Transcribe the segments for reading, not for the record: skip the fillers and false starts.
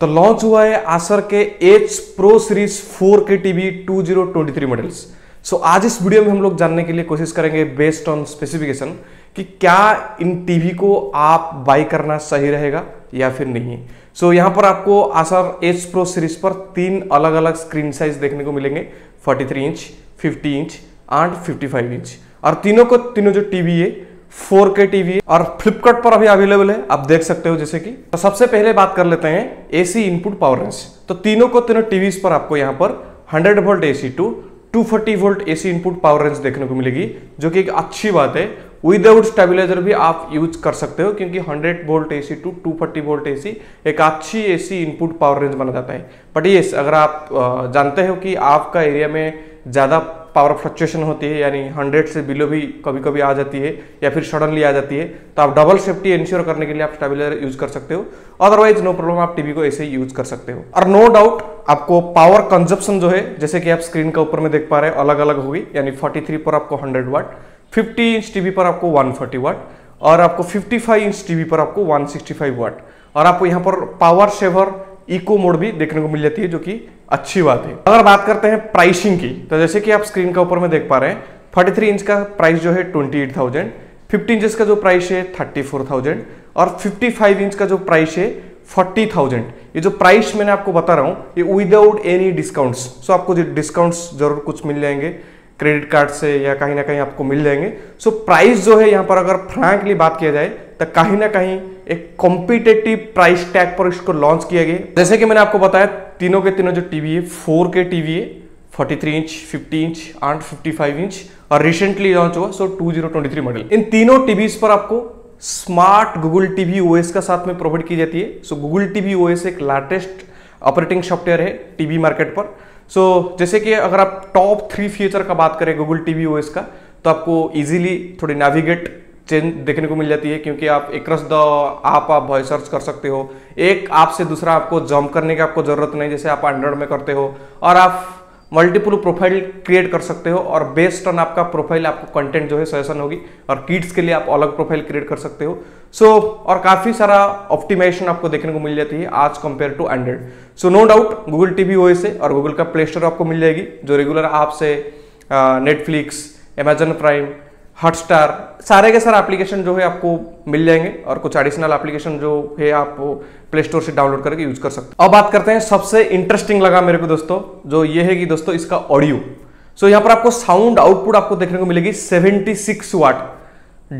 तो लॉन्च हुआ है Acer के H Pro series 4K TV 2023 models. So आज इस वीडियो में हम लोग जानने के लिए कोशिश करेंगे बेस्ड ऑन स्पेसिफिकेशन कि क्या इन टीवी को आप बाई करना सही रहेगा या फिर नहीं। सो यहाँ पर आपको Acer H Pro सीरीज पर तीन अलग अलग स्क्रीन साइज देखने को मिलेंगे, 43 इंच, 50 इंच और 55 इंच, और तीनों जो टीवी है 4K टीवी है और फ्लिपकार्ट पर अभी अवेलेबल है, आप देख सकते हो। जैसे कि तो सबसे पहले बात कर लेते हैं AC इनपुट पावर रेंज। तो तीनों टीवी पर आपको यहाँ पर 100 volt AC to 240 volt AC input power range देखने को मिलेगी, जो कि एक अच्छी बात है। विदाउट स्टेबलाइजर भी आप यूज कर सकते हो, क्योंकि 100 volt AC to 240 volt AC एक अच्छी AC इनपुट पावर रेंज माना जाता है। बट यस, अगर आप जानते हो कि आपका एरिया में ज़्यादा पावर फ्लक्चुएशन होती है, यानी 100 से बिलो भी कभी कभी आ जाती है या फिर सडनली आ जाती है, तो आप डबल सेफ्टी इंश्योर करने के लिए आप स्टेबलाइजर यूज कर सकते हो। अदरवाइज नो प्रॉब्लम, आप टीवी को ऐसे ही यूज कर सकते हो। और नो डाउट आपको पावर कंजप्शन जो है, जैसे कि आप स्क्रीन का ऊपर में देख पा रहे हैं, अलग अलग होगी। यानी 43 पर आपको 100 वाट, 50 इंच टीवी पर आपको 140 वाट और आपको 55 इंच टीवी पर आपको 165 वाट। और आपको यहाँ पर पावर सेवर इको मोड भी देखने को मिल जाती है, जो कि अच्छी बात है। अगर बात करते हैं प्राइसिंग की, तो जैसे कि आप स्क्रीन का ऊपर में देख पा रहे हैं, 43 इंच का प्राइस जो है 28,000, 50 इंच का जो प्राइस है 34,000 और 55 इंच का जो प्राइस है 40,000। ये जो प्राइस मैंने आपको बता रहा हूँ, ये विदाउट एनी डिस्काउंट्स। सो आपको जो डिस्काउंट्स जरूर कुछ मिल जाएंगे क्रेडिट कार्ड से या कहीं ना कहीं आपको मिल जाएंगे। सो प्राइस जो है यहाँ पर अगर फ्रैंकली बात किया जाए तो कहीं ना कहीं एक कॉम्पिटेटिव प्राइस टैग पर इसको लॉन्च किया गया। जैसे कि मैंने आपको बताया, तीनों जो टीवी है 4K टीवी है, 43 इंच, 50 इंच और 55 इंच, और रिसेंटली लॉन्च हुआ सो 2023 मॉडल। इन तीनों टीवी पर आपको स्मार्ट गूगल टीवी OS का साथ में प्रोवाइड की जाती है। सो गूगल टीवी OS एक लेटेस्ट ऑपरेटिंग सॉफ्टवेयर है टीवी मार्केट पर। सो जैसे कि अगर आप टॉप 3 फीचर का बात करें गूगल टीवी OS का, तो आपको इजीली थोड़ी नेविगेट चेंज देखने को मिल जाती है, क्योंकि आप एक्रॉस द आप वॉइस सर्च कर सकते हो। एक ऐप से दूसरा आपको जंप करने की आपको ज़रूरत नहीं, जैसे आप एंड्रॉइड में करते हो। और आप मल्टीपल प्रोफाइल क्रिएट कर सकते हो और बेस्ड ऑन आपका प्रोफाइल आपको कंटेंट जो है सजेशन होगी, और किड्स के लिए आप अलग प्रोफाइल क्रिएट कर सकते हो। और काफ़ी सारा ऑप्टिमाइजेशन आपको देखने को मिल जाती है आज compare to Android. So no doubt Google TV OS है, और गूगल का प्ले स्टोर आपको मिल जाएगी, जो रेगुलर ऐप्स है नेटफ्लिक्स, अमेजन प्राइम, हॉटस्टार, सारे के सारे एप्लीकेशन जो है आपको मिल जाएंगे, और कुछ एडिशनल एप्लीकेशन जो है आप प्ले स्टोर से डाउनलोड करके यूज कर सकते हो। अब बात करते हैं सबसे इंटरेस्टिंग लगा मेरे को दोस्तों, जो ये है कि दोस्तों इसका ऑडियो। सो यहाँ पर आपको साउंड आउटपुट आपको देखने को मिलेगी 76 वाट,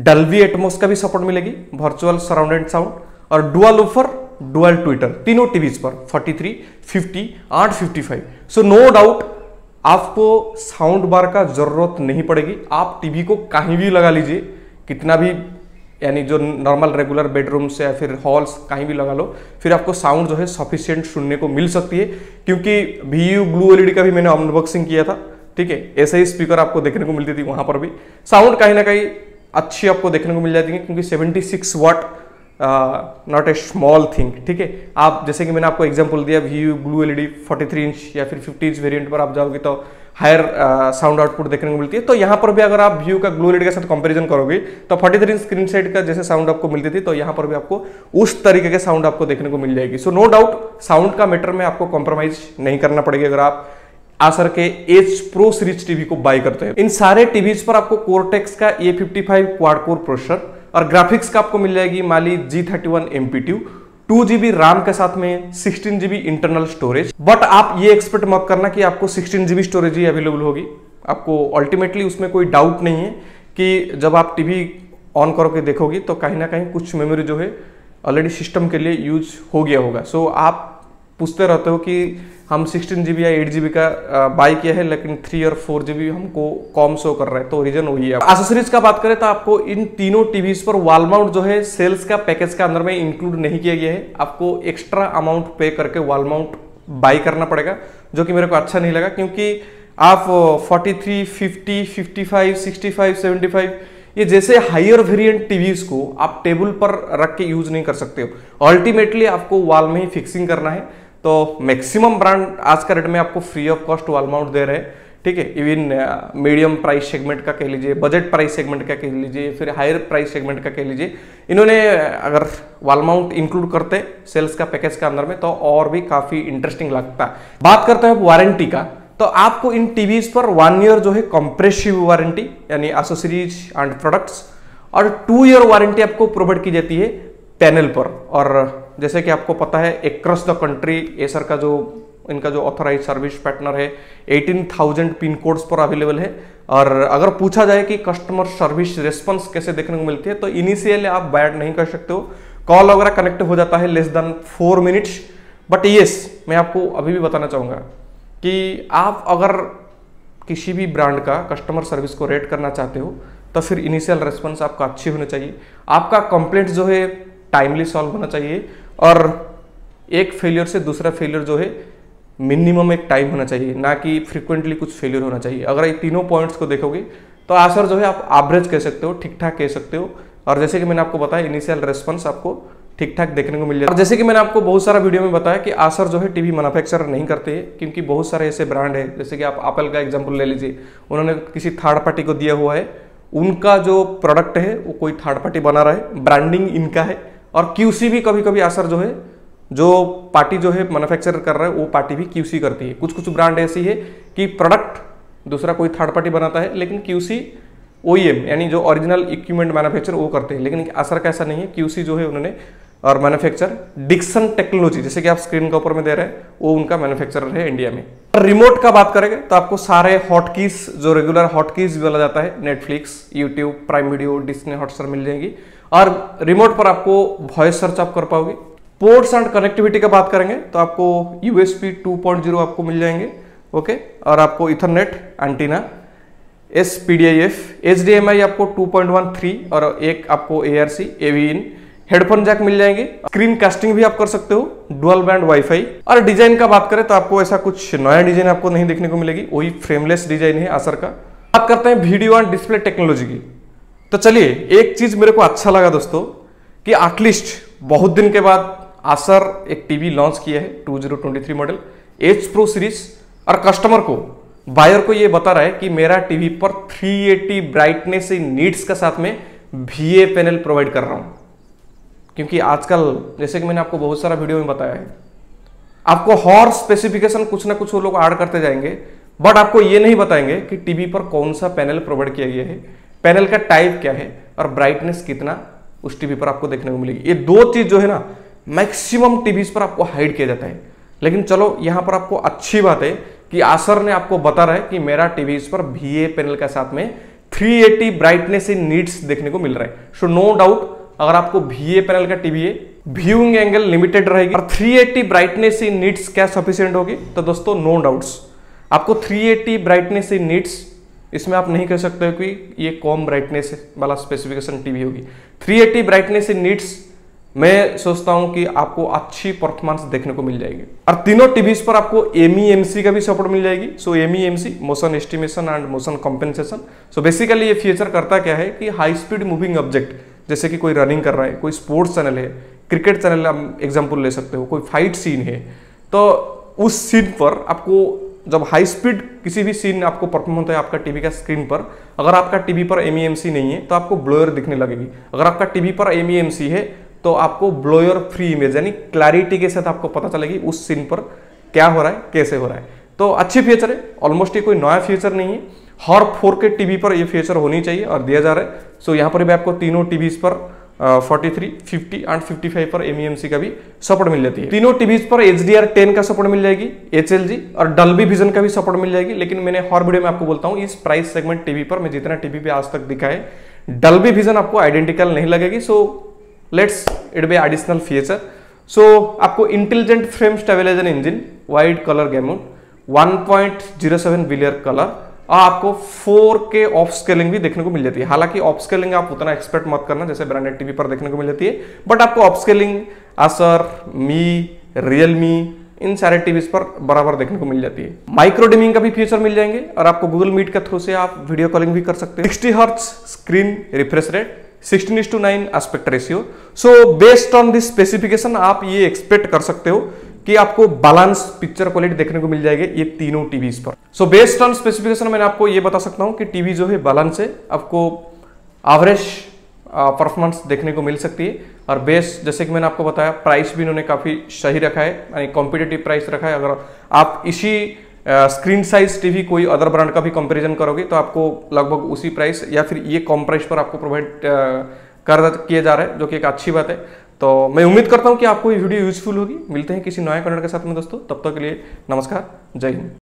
डल्बी एटमोस का भी सपोर्ट मिलेगी, वर्चुअल सराउंडेड साउंड, और डुअल वूफर, डुअल ट्विटर, तीनों टीवीज पर 43, 50 और 55। सो नो डाउट आपको साउंड बार का जरूरत नहीं पड़ेगी, आप टीवी को कहीं भी लगा लीजिए, कितना भी, यानी जो नॉर्मल रेगुलर बेडरूम से या फिर हॉल्स कहीं भी लगा लो, फिर आपको साउंड जो है सफिशिएंट सुनने को मिल सकती है। क्योंकि VU ब्लू LED का भी मैंने अनबॉक्सिंग किया था, ठीक है, ऐसे ही स्पीकर आपको देखने को मिलती थी, वहाँ पर भी साउंड कहीं ना कहीं अच्छी आपको देखने को मिल जाती है, क्योंकि 76 watt not a small thing, ठीक है। आप जैसे कि मैंने आपको एग्जाम्पल दिया, VU ब्लू LED 43 इंच या फिर 50 इंच वेरिएंट पर आप जाओगे तो हायर साउंड आउटपुट देखने को मिलती है। तो यहाँ पर भी अगर आप VU का ग्लू LED के साथ कंपैरिजन करोगे तो 43 इंच स्क्रीन साइड का जैसे साउंड आपको मिलती थी, तो यहाँ पर भी आपको उस तरीके के साउंड आपको देखने को मिल जाएगी। सो नो डाउट साउंड का मैटर में आपको कॉम्प्रोमाइज नहीं करना पड़ेगा अगर आप Acer के H Pro सीरीज टीवी को बाई करते हैं। इन सारे टीवीज पर आपको कोर्टेक्स का A55 क्वाड कोर प्रोसेसर और ग्राफिक्स का आपको मिल जाएगी माली G31 MP2, 2GB RAM के साथ में 16GB इंटरनल स्टोरेज। बट आप ये एक्सपेक्ट मत करना कि आपको 16GB स्टोरेज ही अवेलेबल होगी, आपको अल्टीमेटली उसमें कोई डाउट नहीं है कि जब आप टीवी ऑन करके देखोगे तो कहीं ना कहीं कुछ मेमोरी जो है ऑलरेडी सिस्टम के लिए यूज हो गया होगा। सो आप पूछते रहते हो कि हम 16GB या 8GB का बाई किया है, लेकिन 3 और 4GB हमको कॉम शो कर रहा है, तो रीजन वही है। एक्सेसरीज का बात करें तो आपको इन तीनों टीवीज पर वॉल माउंट जो है सेल्स का पैकेज का अंदर में इंक्लूड नहीं किया गया है, आपको एक्स्ट्रा अमाउंट पे करके वॉल माउंट बाई करना पड़ेगा, जो कि मेरे को अच्छा नहीं लगा। क्योंकि आप 43, 50, 55, 65, 75 ये जैसे हायर वेरिएंट टीवीज को आप टेबल पर रख के यूज नहीं कर सकते हो, अल्टीमेटली आपको वॉल में ही फिक्सिंग करना है। तो मैक्सिमम ब्रांड आज का रेट में आपको free of cost wall mount दे रहे हैं, ठीक है, इवन मीडियम प्राइस सेगमेंट का कह लीजिए, बजट प्राइस सेगमेंट का कह लीजिए, फिर हायर प्राइस सेगमेंट का कह लीजिए, इन्होंने अगर वॉल माउंट इंक्लूड करते सेल्स का पैकेज के अंदर में तो और भी काफ़ी इंटरेस्टिंग लगता है। बात करते हैं वारंटी का, तो आपको इन टीवीज़ पर 1 ईयर जो है कंप्रेसिव वारंटी यानी एसेसरीज एंड प्रोडक्ट्स और 2 ईयर वारंटी आपको प्रोवाइड की जाती है पैनल पर। और जैसे कि आपको पता है एक्रॉस द कंट्री एसर का जो इनका जो ऑथराइज सर्विस पार्टनर है 18,000 पिन कोड्स पर अवेलेबल है। और अगर पूछा जाए कि कस्टमर सर्विस रिस्पॉन्स कैसे देखने को मिलती है तो इनिशियली आप बैड नहीं कर सकते हो, कॉल वगैरह कनेक्ट हो जाता है less than 4 minutes. But yes, मैं आपको अभी भी बताना चाहूँगा कि आप अगर किसी भी ब्रांड का कस्टमर सर्विस को रेट करना चाहते हो तो फिर इनिशियल रेस्पॉन्स आपका अच्छी होना चाहिए, आपका कंप्लेंट जो है टाइमली सॉल्व होना चाहिए और एक फेलियर से दूसरा फेलियर जो है मिनिमम एक टाइम होना चाहिए, ना कि फ्रिक्वेंटली कुछ फेलियर होना चाहिए। अगर ये तीनों पॉइंट्स को देखोगे तो आसर जो है आप एवरेज कह सकते हो, ठीक ठाक कह सकते हो। और जैसे कि मैंने आपको बताया इनिशियल रेस्पॉन्स आपको ठीक ठाक देखने को मिल जाता है। जैसे कि मैंने आपको बहुत सारा वीडियो में बताया कि आसर जो है टीवी मैन्युफैक्चर नहीं करते हैं, क्योंकि बहुत सारे ऐसे ब्रांड है, जैसे कि आप एप्पल का एग्जांपल ले लीजिए, उन्होंने किसी थर्ड पार्टी को दिया हुआ है, उनका जो प्रोडक्ट है वो कोई थर्ड पार्टी बना रहा है, ब्रांडिंग इनका है। और क्यूसी भी कभी कभी आसर जो है जो पार्टी जो है मैन्युफैक्चर कर रहा है वो पार्टी भी क्यूसी करती है। कुछ कुछ ब्रांड ऐसी है कि प्रोडक्ट दूसरा कोई थर्ड पार्टी बनाता है लेकिन क्यूसी OEM यानी जो ओरिजिनल इक्विपमेंट मैन्युफैक्चर वो करते हैं। लेकिन आसर का ऐसा नहीं है, क्यूसी जो है उन्होंने और मैन्युफैक्चर डिक्सन टेक्नोलॉजी जैसे कि आप स्क्रीन के ऊपर में दे रहे हैं वो उनका मैन्युफैक्चरर है इंडिया में। रिमोट का बात करेंगे तो आपको सारे हॉटकीज जो रेगुलर हॉटकीज बोला जाता है Netflix, YouTube, Prime Video, Disney Hotstar मिल जाएगी। और रिमोट पर आपको वॉइस सर्च आप कर पाओगे। पोर्ट्स एंड कनेक्टिविटी का बात करेंगे तो आपको USB 2.0 आपको मिल जाएंगे, ओके। और आपको इथरनेट, एंटीना, SPDIF, HDMI आपको 2.13 और एक आपको ARC, AV-IN, हेडफोन जैक मिल जाएंगे। स्क्रीन कास्टिंग भी आप कर सकते हो, डुअल बैंड वाईफाई। और डिजाइन का बात करें तो आपको ऐसा कुछ नया डिजाइन आपको नहीं देखने को मिलेगी, वही फ्रेमलेस डिजाइन है आसर का। बात करते हैं वीडियो एंड डिस्प्ले टेक्नोलॉजी की, तो चलिए एक चीज मेरे को अच्छा लगा दोस्तों कि एटलीस्ट बहुत दिन के बाद आसर एक टीवी लॉन्च किया है 2023 मॉडल H Pro सीरीज, और कस्टमर को, बायर को ये बता रहा है कि मेरा टीवी पर 380 ब्राइटनेस नीड्स के साथ में VA पैनल प्रोवाइड कर रहा हूँ। क्योंकि आजकल जैसे कि मैंने आपको बहुत सारा वीडियो में बताया है, आपको हॉर स्पेसिफिकेशन कुछ ना कुछ वो लोग ऐड करते जाएंगे, बट आपको ये नहीं बताएंगे कि टीवी पर कौन सा पैनल प्रोवाइड किया गया है, पैनल का टाइप क्या है और ब्राइटनेस कितना उस टीवी पर आपको देखने को मिलेगी। ये दो चीज़ जो है ना मैक्सिमम टीवीज पर आपको हाइड किया जाता है। लेकिन चलो यहाँ पर आपको अच्छी बात है कि आसर ने आपको बता रहा है कि मेरा टीवी पर VA पैनल के साथ में 380 ब्राइटनेस इन नीड्स देखने को मिल रहा है। सो नो डाउट अगर आपको VA पैनल का टीवी है, व्यूइंग एंगल लिमिटेड रहेगी और 380 ब्राइटनेस इन नीड्स क्या सफिशिएंट होगी, तो दोस्तों नो डाउट्स आपको 380 ब्राइटनेस इन नीड्स इसमें आप नहीं कह सकते हो कि ये कॉम ब्राइटनेस वाला स्पेसिफिकेशन टीवी होगी। 380 ब्राइटनेस इन नीड्स मैं सोचता हूं कि आपको अच्छी परफॉर्मेंस देखने को मिल जाएगी। और तीनों टीवीज पर आपको MEMC का भी सपोर्ट मिल जाएगी। So MEMC motion estimation and motion compensation. So basically ये फीचर करता क्या है कि हाई स्पीड मूविंग ऑब्जेक्ट, जैसे कि कोई रनिंग कर रहा है, कोई स्पोर्ट्स चैनल है, क्रिकेट चैनल आप एग्जाम्पल ले सकते हो, कोई फाइट सीन है, तो उस सीन पर आपको जब हाई स्पीड किसी भी सीन आपको परफॉर्म होता है आपका टीवी का स्क्रीन पर, अगर आपका टीवी पर MEMC नहीं है तो आपको ब्लोयर दिखने लगेगी। अगर आपका टीवी पर MEMC है तो आपको ब्लोयर फ्री इमेज यानी क्लैरिटी के साथ आपको पता चलेगी उस सीन पर क्या हो रहा है, कैसे हो रहा है। तो अच्छी फीचर है, ऑलमोस्ट ये कोई नया फीचर नहीं है, हर 4K टीवी पर ये फीचर होनी चाहिए और दिया जा रहा है। सो यहाँ पर भी आपको तीनों टीवीज पर 43, 50 एंड 55 पर MEMC का भी सपोर्ट मिल जाती है। तीनों टीवीज पर HDR 10 का सपोर्ट मिल जाएगी, HLG और Dolby विजन का भी सपोर्ट मिल जाएगी। लेकिन मैंने हर वीडियो में आपको बोलता हूँ इस प्राइस सेगमेंट टीवी पर मैं जितना टीवी पे आज तक दिखा है Dolby विजन आपको आइडेंटिकल नहीं लगेगी। So let's it be additional feature. So आपको intelligent frame stabiliser engine, wide colour gamut, 1.07 billion colour और आपको 4K ऑफ स्केलिंग भी देखने को मिल जाती है। हालांकि ऑफ स्केलिंग आप उतना एक्सपेक्ट मत करना जैसे ब्रांडेड टीवी पर देखने को मिल जाती है, बट आपको ऑफ स्केलिंग आसर, मी, रियलमी इन सारे टीवीज पर बराबर देखने को मिल जाती है। माइक्रो डिमिंग का भी फीचर मिल जाएंगे और आपको Google Meet के थ्रू से आप वीडियो कॉलिंग भी कर सकते हैं। 60 hertz screen refresh rate, 16:9 aspect ratio. So based on this specification आप ये एक्सपेक्ट कर सकते हो कि आपको बैलेंस पिक्चर क्वालिटी देखने को मिल जाएगी ये तीनों टीवीज पर। सो बेस्ड ऑन स्पेसिफिकेशन मैंने आपको ये बता सकता हूँ कि टीवी जो है बैलेंस है, आपको एवरेज परफॉर्मेंस देखने को मिल सकती है। और बेस जैसे कि मैंने आपको बताया प्राइस भी इन्होंने काफ़ी सही रखा है, यानी कॉम्पिटिटिव प्राइस रखा है। अगर आप इसी स्क्रीन साइज टीवी कोई अदर ब्रांड का भी कंपेरिजन करोगे तो आपको लगभग उसी प्राइस या फिर ये कम प्राइस पर आपको प्रोवाइड कर किए जा रहे हैं, जो कि एक अच्छी बात है। तो मैं उम्मीद करता हूँ कि आपको ये वीडियो यूजफुल होगी। मिलते हैं किसी नए कंटेंट के साथ में दोस्तों, तब तक के लिए नमस्कार, जय हिंद।